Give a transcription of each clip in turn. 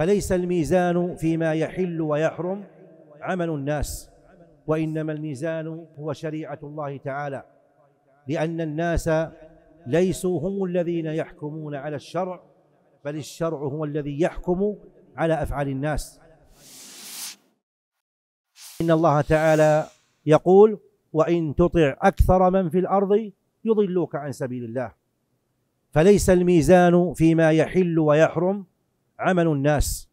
فليس الميزان فيما يحل ويحرم عمل الناس، وإنما الميزان هو شريعة الله تعالى، لأن الناس ليسوا هم الذين يحكمون على الشرع، بل الشرع هو الذي يحكم على أفعال الناس. إن الله تعالى يقول: وإن تطع أكثر من في الأرض يضلوك عن سبيل الله. فليس الميزان فيما يحل ويحرم عمل الناس،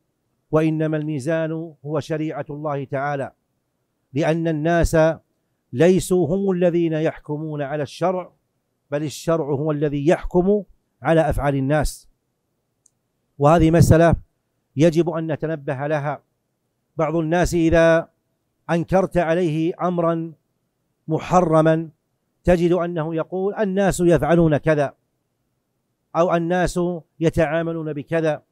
وإنما الميزان هو شريعة الله تعالى، لأن الناس ليسوا هم الذين يحكمون على الشرع، بل الشرع هو الذي يحكم على أفعال الناس. وهذه مسألة يجب أن نتنبه لها. بعض الناس إذا أنكرت عليه أمرا محرما تجد أنه يقول: الناس يفعلون كذا، أو الناس يتعاملون بكذا،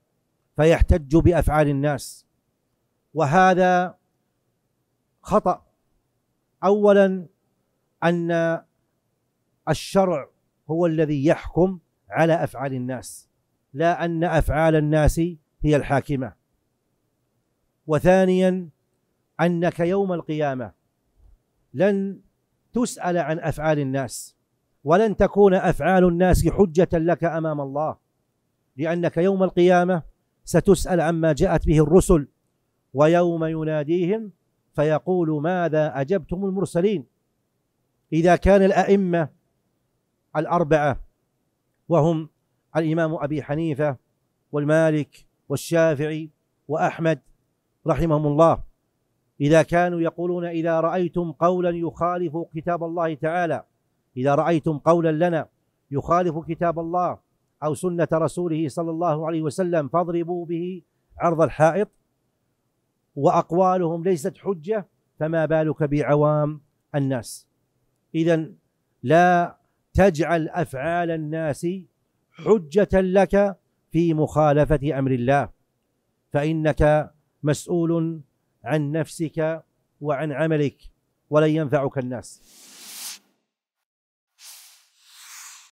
فيحتج بأفعال الناس. وهذا خطأ. أولا، أن الشرع هو الذي يحكم على أفعال الناس، لا أن أفعال الناس هي الحاكمة. وثانيا، أنك يوم القيامة لن تسأل عن أفعال الناس، ولن تكون أفعال الناس حجة لك أمام الله، لأنك يوم القيامة ستسأل عما جاءت به الرسل، ويوم يناديهم فيقول: ماذا أجبتم المرسلين؟ إذا كان الأئمة الأربعة، وهم الإمام أبي حنيفة والمالك والشافعي وأحمد رحمهم الله، إذا كانوا يقولون: إذا رأيتم قولا يخالف كتاب الله تعالى، إذا رأيتم قولا لنا يخالف كتاب الله أو سنة رسوله صلى الله عليه وسلم فاضربوا به عرض الحائط، وأقوالهم ليست حجة، فما بالك بعوام الناس؟ إذن لا تجعل أفعال الناس حجة لك في مخالفة أمر الله، فإنك مسؤول عن نفسك وعن عملك، ولن ينفعك الناس.